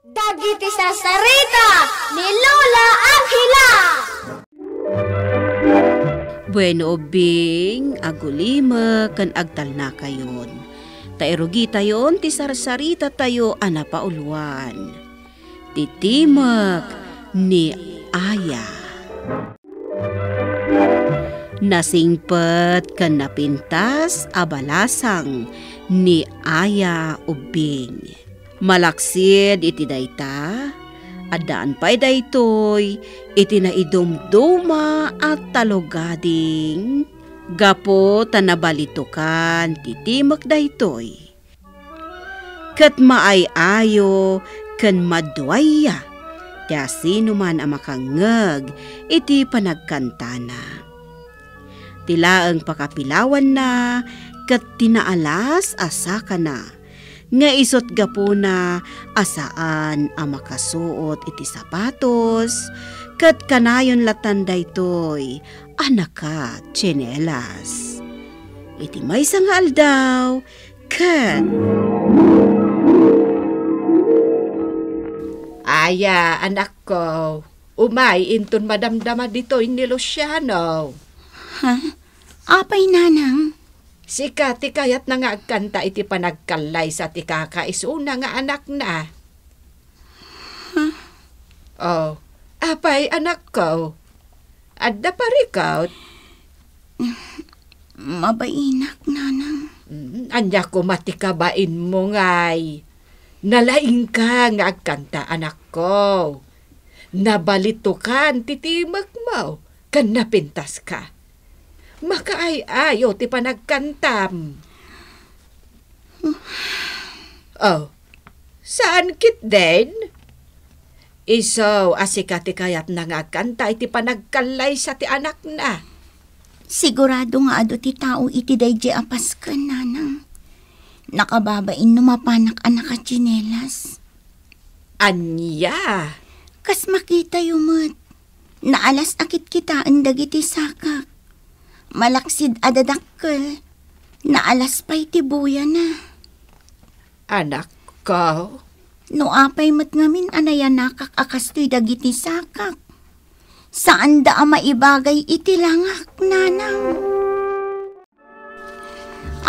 Dagiti Sarsarita ni Lola Angela. Bueno obing, agulima kan agtal na kayon. Tairugi tayon ti Sarsarita tayo anapauluan. Titimak ni Aya. Nasingpet kan napintas abalasang ni Aya ubing. Malaksid iti dayta, adaan pa'y daytoy, iti naidumduma at talogading, gapo tanabalitukan titimak daytoy. Kat maayayo, ken maduaya, tia sino man ang makangeg, iti panagkantana. Tila ang pakapilawan na, kat tinaalas asaka na. Nga isot gapo na asaan ang makasuot iti sapatos, kat kanayon latan daytoy, anaka tsinelas. Iti may sangal daw, kat... Aya, anak ko, umay intun madamdama ditoy ni Luciano. Ha? Apay nanang? Sika ti kayat na nga agkanta iti panagkalay sa ti kakaisuna nga anak na. Huh? Oh, apay anak ko. Adda pa rikaut. Mabainak, nanang. Anya ko matikabain mo ngay. Nalaing ka nga agkanta anak ko. Nabalitukan titimag mo. Kan napintas ka. Makaay-ayo ti panagkantam. Oh, saan kit den? Iso, asikati kayat na nga kanta iti panagkalay sa ti anak na. Sigurado nga ado ti tao iti dayje apas ka, nanang. Nakababain numapanak anak at tsinelas. Anya? Kas makita yumot. Naalas akit kitaan dagiti sakak. Malaksid adadakkel, naalas pa'y tibuya na. Anak ko? No apay matngamin anayanakak akastoy dagiti sakak. Saan da maibagay iti langak, nanang?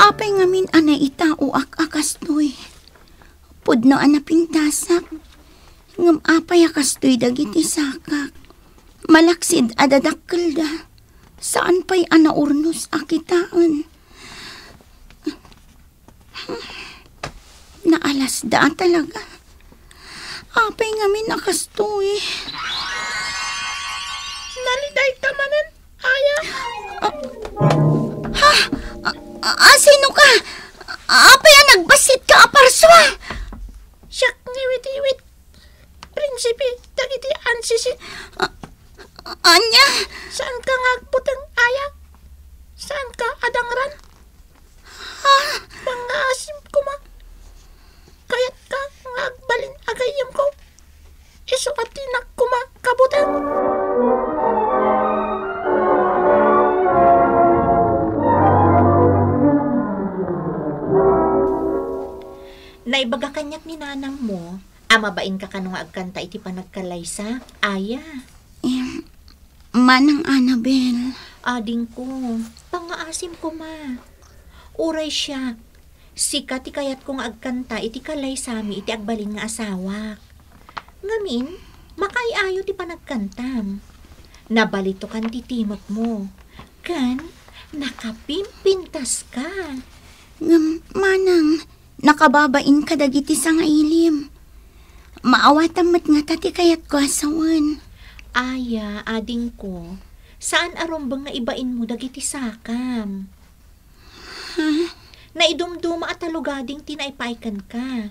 Apay ngamin anay itauak akastoy. Pudno anapintasak, ngam apay akastoy dagiti sakak. Malaksid adadakkel da. Saan pa'y anaurnos akitaan? Naalas da talaga. Apay ngamin nakastoy. Naliday tamanan, Aya. Ha? Sino ka? Apay ang nagbasit ka, aparswa. Siyak ngiwit-iwit. Prinsipi, dagiti ansisit. Anya? Saan ka ngagputang, Aya? Saan ka adangran? Ha? Pangaasim ko ma. Kaya't ka ngagbalin agayim ko. Iso atinak ko ma, kabutan. Naibaga kanyak ni nanang mo. Amabain ka kanong agkanta iti panagkalay sa Aya. Manang Annabel. Ading ko, pangaasim ko ma. Uray siya. Sika ti kayat kong agkanta iti kalay sami iti agbalin nga asawak. Ngamin, makaayayo ti panagkantam. Nabalito kan titimot mo. Kan, nakapimpintas ka. Manang, nakababain ka dagiti sa nga ilim. Maawatan mat nga tati kayat ko asawan. Aya, ading ko, saan arumbang nga ibain mo dagiti sakam? Huh? Naidumduma at alugading tinaipaikan ka.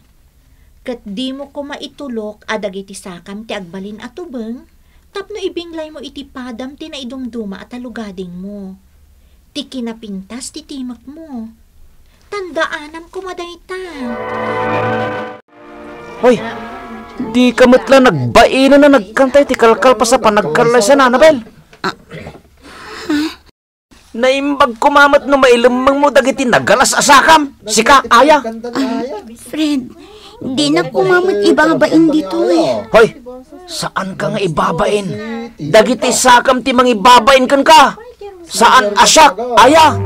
Kat di mo ko maitulok adagiti sakam ti agbalin at ubeng, tapno ibinglay mo iti padam tinaidumduma at alugading mo. Ti kinapintas ti timak mo. Tandaanam kumadayta. Hoy! Di kamatla nagbainan na nagkantay ti kalkal pa sa panagkalay sa Nanabel. Naimbag kumamat no mailamang mo dagiti nagalas asakam. Sika, Aya. Fred, Hindi na kumamot ibabain dito eh. Hoy, saan ka nga ibabain? Dagiti sakam ti mangibabain kan ka. Saan asyak, aya?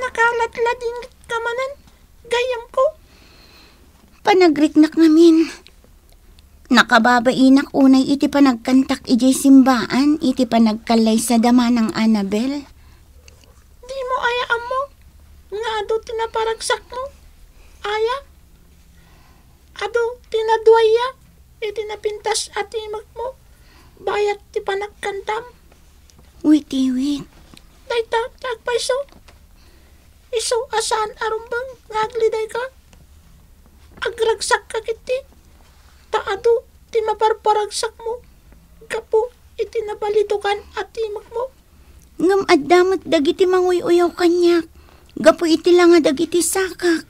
Nakalatladin ka manan, gayam ko. Panagriknak namin. Nakababainak unay iti panagkantak ijay simbaan, iti panagkalay sa dama ng Annabel. Di mo ayaam mo, nga do tinaparagsak mo. Aya, ado tinadwaya, iti napintas ati magmo, bayat ti panagkantam. Witi-wit. Dayta, tagpaiso. Iso asaan arumbang, ngagliday ka. Agragsak ka kiti. Taado, timaparparagsak mo. Kapo, itinabalitukan ati magmo. Ngam adamat dagiti manguy-uyaw kanyak. Gapo iti lang dagiti sakak.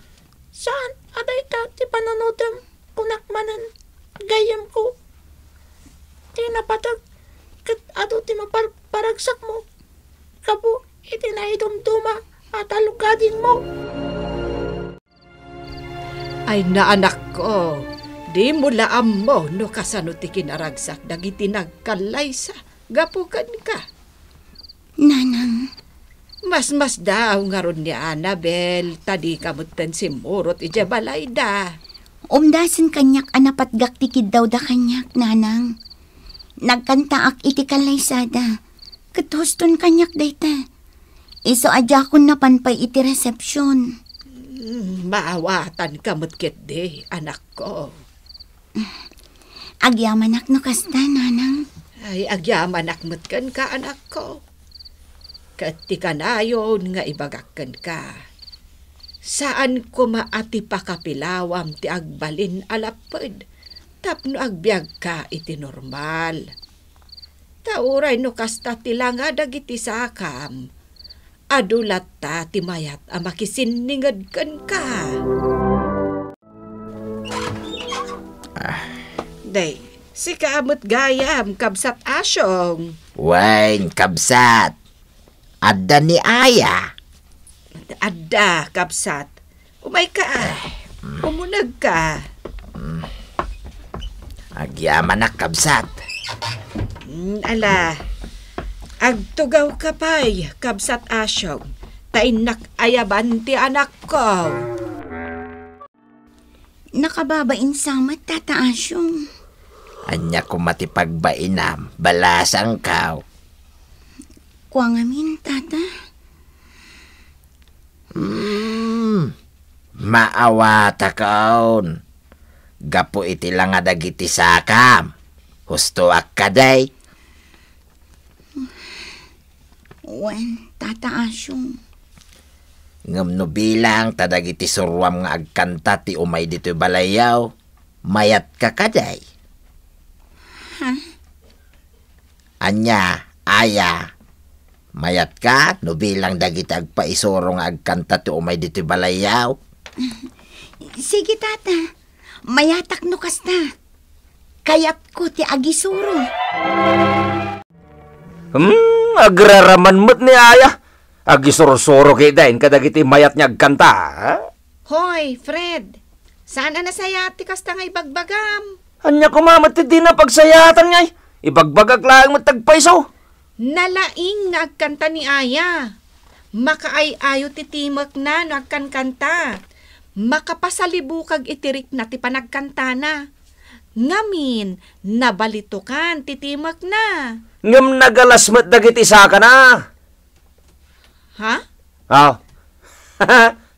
Saan aday ta ti pananodam kunakmanan gayam ko tinapatag ket adu ti maparagsak mo kapo iti naidumduma at alugadin mo. Ay na anak ko, di mo laam mo no kasano ti kinaragsak dagiti nagkalaysa gapukan ka. Nanang, mas daw nga ron ni Annabel, tadi kamutan si Murot, ija balay da. Umdasin kanyak anapat gaktikid daw da kanyak, nanang. Nagkantaak iti kalaysada, kathuston kanyak dayta. Iso adya ko napanpay iti resepsyon. Maawatan kamut kitdi, anak ko. Agyamanak no kasta, nanang. Ay, agyamanak mutkan ka, anak ko. Katika na yon nga ibagakan ka. Saan ko maati pakapilawam ti agbalin alapod tapno agbiag ka iti normal. Tauray no kasta tila nga dagiti sakam. Adulat ta ti mayat a makisiningad kan ka. Day, si kaamot gayam kabsat asyong. Wain kabsat. Adda ni Aya. Adda, kapsat. Umay ka. Umunag ka. Agyaman na, kapsat. Ala, agtugaw ka pa'y, kapsat asyong. Tainak ayaban ti anak ko. Nakababain sama, tata asyong. Anya ko matipagbainam, balasang kao. Kuang amin, tata. Maawata kaon. Gapo iti lang adagiti sakam. Husto akaday. Wen, tata asyong. Ngamno bilang tadagiti surwam nga agkanta ti umay dito balayaw. Mayat ka kaday. Huh? Anya, aya. Mayat ka, no bilang dagiti agpaisurong agkanta ti umay dito'y balayaw. Sige tata, mayatak no kasta. Kayat ko ti agisuro. Agraraman mo't ni Aya. Agisuro-suro kay dahin kadagiti mayat niya agkanta. Ha? Hoy, Fred, saan na sayati kasta nga ibagbagam? Anya kumamati di na pagsayatan ngay. Ibagbagag lang matagpaisaw. Nalaing nga agkanta ni Aya. Makaay-ayo titimak na no agkankanta. Makapasalibukag itirik na ti panagkanta na. Ngamin, nabalitukan titimak na. Ngam nagalasmat dagiti saka na. Ha? Oh.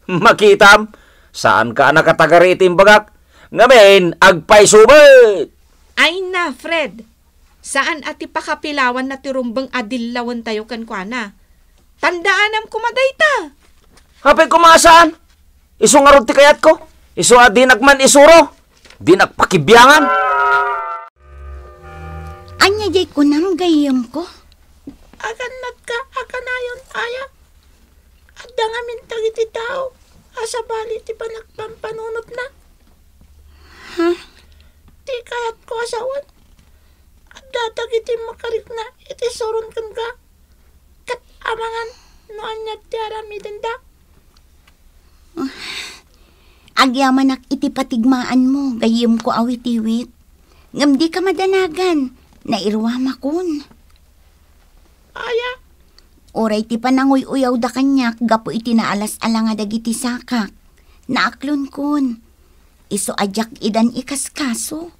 Makitam, saan ka nakatagaritim bagak? Ngamin, agpaisubat. Ay na, Fred. Saan ati pakapilawan na tirumbang adilawan tayo kankwana? Tandaanam kumaday ta! Hapay kumasaan? Iso nga ron ti kayat ko? Iso adinagman isuro? Dinagpakibiyangan? Anya jay kunam gayam ko? Aganat ka, akanayon, Aya. At dangamin tagiti tao. Asa bali ti panagpampanunot na. Ha? Huh? Ti kayat ko asawan. Datag iti makarik na iti soron kan ka. Kat amangan noan niya tiara midenda. Agyaman ak iti patigmaan mo, gayim ko awit-iwit. Ngam di ka madanagan, nairwama kun. Aya. Oray ti pananguy-uyaw da kanyak, gapo iti naalas-alanga dagiti sakak. Naaklon kun, iso ajak idan ikaskaso.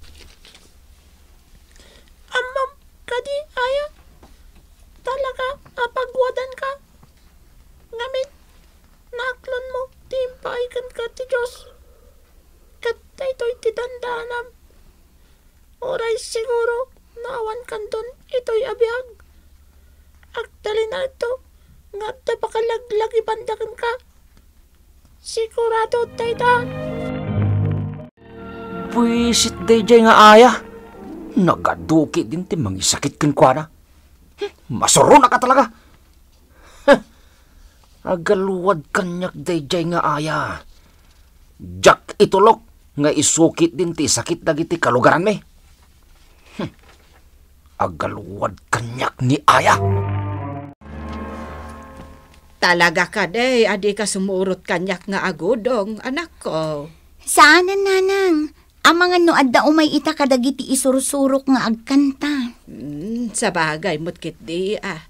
Amam, kadi aya, talaga apagwadan ka. Ngamit, naaklon mo. Timpaikan ka ti Diyos. Katay to'y titandaanam. Oray siguro naawan kan doon ito'y abiyag. Agdali na ito nga tapakalaglagi ibandakan ka. Sigurado tayo daan. Pwisit dayjay nga aya. Nagaduki din ti mangisakit kin kwa na. Masuro na ka talaga. Agaluwad kanyak dayjay nga aya. Jak itulok nga isukit din ti sakit dagiti kalugaran me. Agaluwad kanyak ni aya. Talaga ka day, adi ka sumurot kanyak nga agudong, anak ko. Saan nanang? Ang mga noad da umay ita kadagiti isurusurok nga agkanta. Sa bagay mutkit di ah.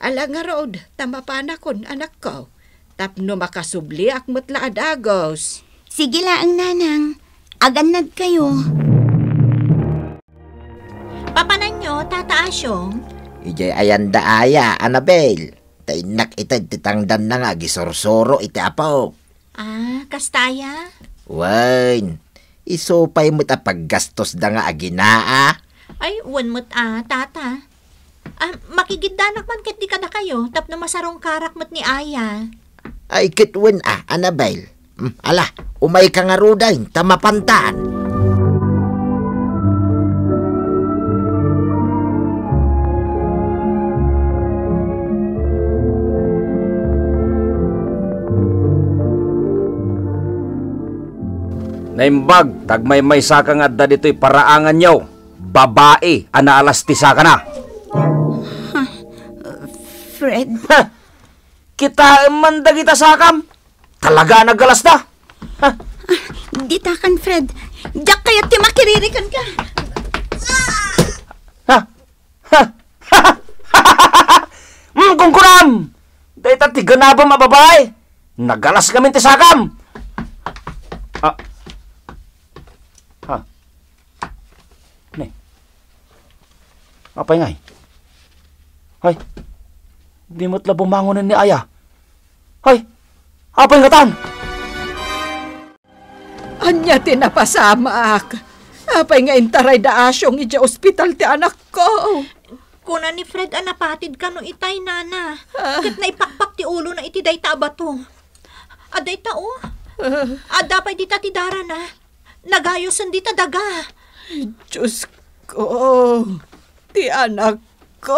Alang nga rood, tamapana kon, anak ko. Tapno makasubli ak mutla adagos. Sige laang nanang, aganad kayo. Papanan nyo, Tata Asyong. Ijay ayan da aya, Annabelle. Tainak ita titangdan na nga, gisorsoro iti apaw. Ah, kastaya? Wain, isopay mo't apaggastos da nga aginaa. Ay, wan mo't tata. Ah, makigiddanak man ket di kada kayo, tapno masarong karak met ni aya. Ay kitwen Annabelle. Ala, umay ka nga rudain, tamapantaan. Naimbag, tagmay-may saka nga da dito'y paraangan yaw. Babae, anaalas ti saka na. Fred. Ha! Kita man dagita sakam. Talaga nagalas na. Ha! Ditakan, Fred. Diyak kaya ti makiririkan ka. Ha! Ha! Ha! Kungkuram! Dahit at tiganaba mababae. Nagalas kami ti sakam. Ha! Ha! Ne. Apay ngay. Hay! Di mo't la bumangunan ni aya. Hay! Apay nga tan! Anya tinapasama ak. Apay nga intaray da asyong ija ospital ti anak ko. Kuna ni Fred anapatid ka no itay, nana. Kat naipakpak ti ulo na iti dayta abato. Aday tao. Adapay dita ti dara na. Nagayosan dita daga. Diyos ko. Ti anak ko. Ko!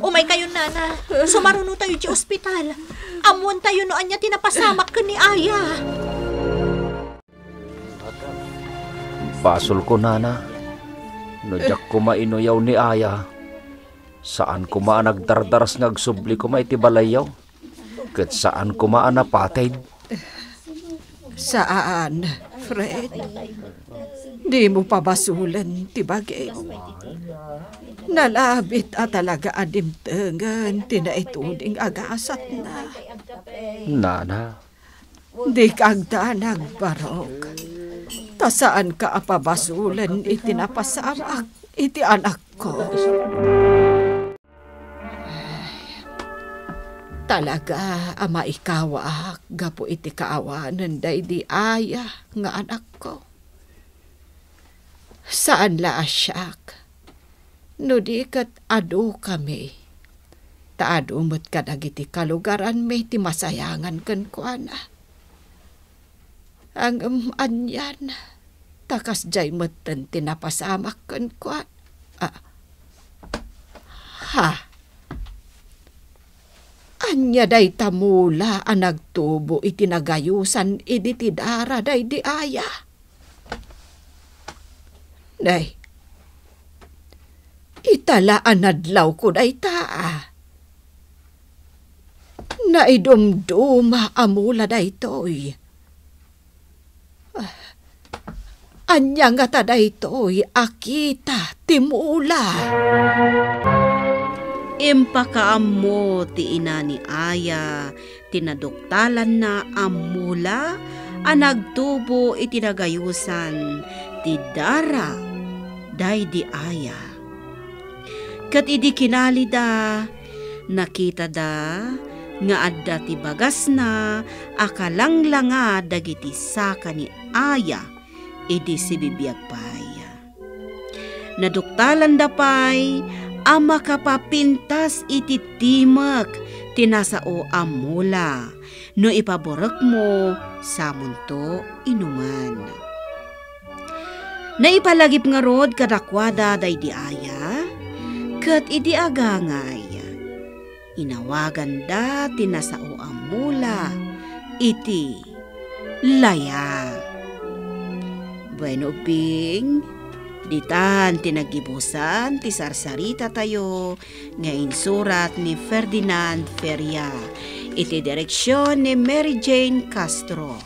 Umay kayo, nana. Sumaruno tayo di ospital. Amuan tayo noan niya tinapasamak ka ni aya. Basol ko, nana. Nojak kumainoyaw ni aya. Saan kumaanag dardaras ngagsubli kumay tibalayaw? Kat saan kumaanapatid? Saan, Fred? Di mo pabasulan, tibagay. Nalabit at talaga adimtengan, tinaituning agasat na. Nana. Di kagda nagbarok. Tasaan ka apabasulan, itinapasarak, iti anak ko. Talaga, ama ikawa, gapo iti kaawanan day di aya nga anak ko. Saan la asyak? No di kat ado kami. Taado mo't kadagiti kalugaran may timasayangan kan ko, ana. Ang anyan, takas jay mo't tinapasamak kan ko, ana. Ha? Anya day tamula ang nagtubo itinagayusan iditidara day di aya. Day, italaan nadlaw ko day taa. Naidumduma amula day to'y. Anyang nga taday to'y akita timula. Impakaam mo ti ina ni Aya, tinaduktalan na amula, anagtubo itinagayusan ti dara day di Aya. Kat idi kinali da, nakita da, nga adda ti bagas na akalangla dagiti saka ni Aya idi si bibiyag paya. Naduktalan da pay ama kapapintas iti timak tinasao amula no ipaborek mo samunto inuman. Naipalagip nga rod kadakwada day di Aya kat idi agangay. Inawagan da tinasao amula iti laya. Bueno bing, ditan tinagibusan ti Sarsarita tayo ngayon surat ni Ferdinand Feria. Iti direksyon ni Mary Jean Castro.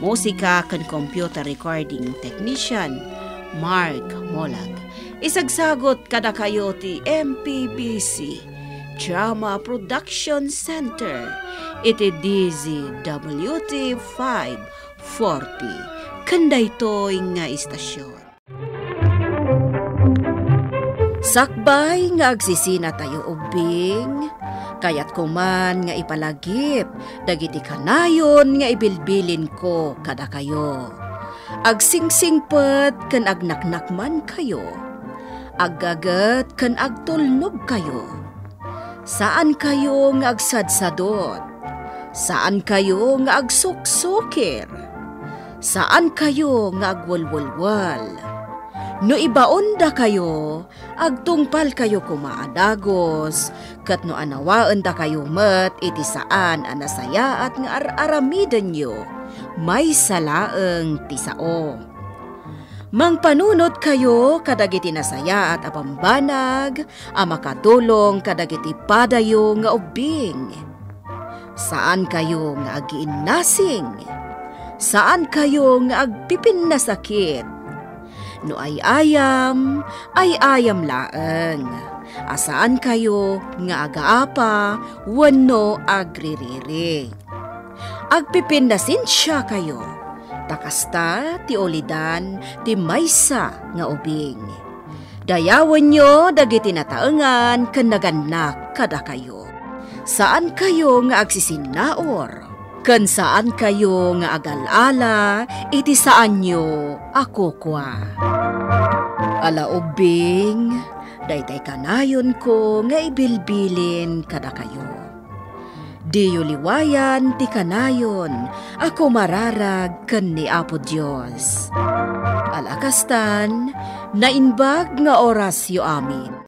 Musika kan computer recording technician Mark Molag. Isagsagot kada kayo ti MPBC. Drama Production Center, iti DZWT 540, kanda ito'y nga istasyon. Sakbay nga agsisina tayo ubing, kayat kuman nga ipalagip, dagiti kanayon nga ibilbilin ko kada kayo. Agsingsingpet kan agnaknakman kayo, aggagat kan agtulnog kayo. Saan kayo nga agsadsadot? Saan kayo nga agsuksukir? Saan kayo nga agwalwalwal? No ibaonda kayo, agtungpal kayo kumaadagos, kat no anawaenda kayo met iti saan anasaya at nga araramidan nyo, may salaeng tisao. Mangpanunot kayo kadagiti nasaya at apambanag, a makatulong kadagiti padayo nga ubing. Saan kayo nga agiinnasing? Saan kayo nga agpipin na sakit? No ay ayam laeng. Asaan kayo nga agaapa, wano agririri? Agpipin na sinsya kayo. Takasta ti olidan ti maysa nga ubing. Dayawan nyo dagiti nataengan ken naganak kada kayo. Saan kayo nga agsisinnaor? Ken saan kayo nga agalala iti saan nyo akukwa? Ala ubing, daytay kanayon ko nga ibilbilin kada kayo. Diyo liwayan ti kanayon, ako mararag ken ni Apo Dios. Alakastan, nainbag nga orasyo amin.